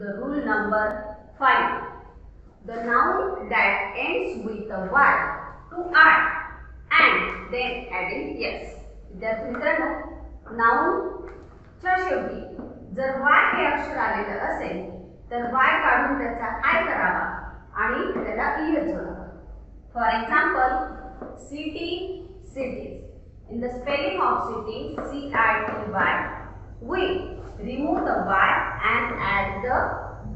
the rule number 5. The noun that ends with a Y to I and then adding S. विद्यार्थ्यांनो, नाऊनच्या शेवटी जर Y हे अक्षर आलेलं असेल तर Y काढून त्याचा I करावा आणि त्याला E जोडावा. For example, city, cities. In the spelling of city, C-I-T-Y, we remove the Y and add the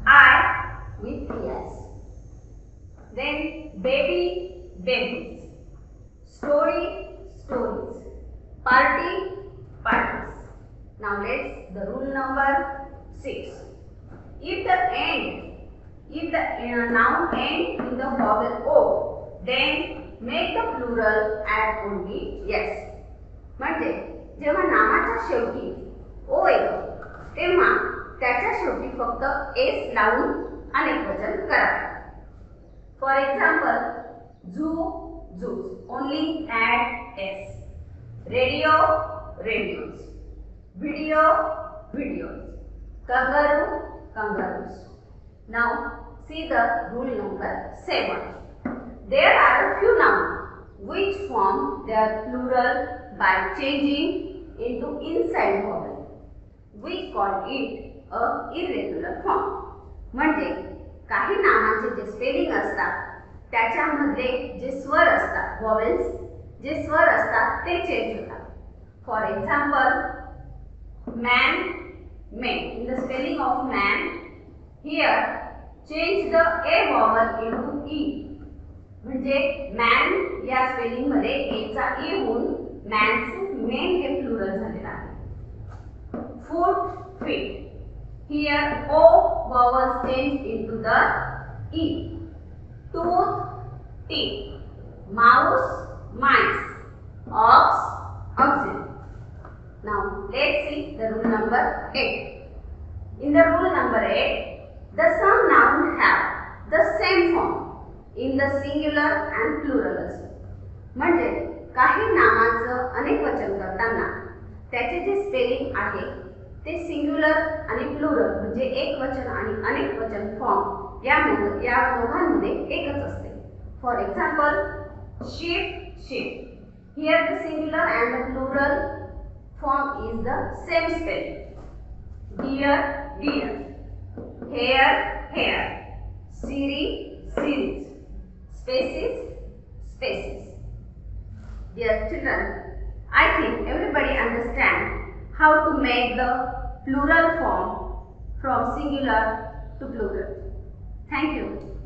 I with S. Then baby, babies. Story, stories. Party, parties. Now let's the rule number 6. If the noun ends in the vowel O, then make the plural add only yes. म्हणजे जेव्हा नामाच्या शेवटी O येतो तेव्हा त्याच्या शेवटी फक्त S लावून अनेकवचन करा. For example, zoo, zoos, only add S. Radio, radios. Video, videos. Kangaroo, kangaroos. Now, see the rule number 7. There are a few nouns which form their plural by changing into inside vowel. We call it a irregular form. Mande, काही नामांचे जे spelling असतात त्याच्यामध्ये जे स्वर असतात व्हॉवेल्स जे स्वर असतात ते change होतात. For example, man, men. In the spelling of man here change the A vowel into E. म्हणजे मॅन या स्पेलिंग मध्ये एचा ई होऊन मॅनचं मेन हे प्लुरल झालेलं आहे. Foot, feet. Here O vowels change into the E. Tooth, teeth. Mouse, mice. Ox, oxen. Now let's see the rule number 8. In the rule number 8, the some nouns have the same form in the singular and plural also. म्हणजे काही नामाचं अनेकवचन करताना त्याचे जे spelling आहे ते singular आणि plural म्हणजे एकवचन आणि अनेकवचन फॉर्म या दोघांमध्ये एकच असते. For example, sheep, sheep. Here the singular and the plural form is the same spelling. Deer, deer. Hair, hair. Series, series. Species, species. Dear children, I think everybody understand how to make the plural form from singular to plural. Thank you.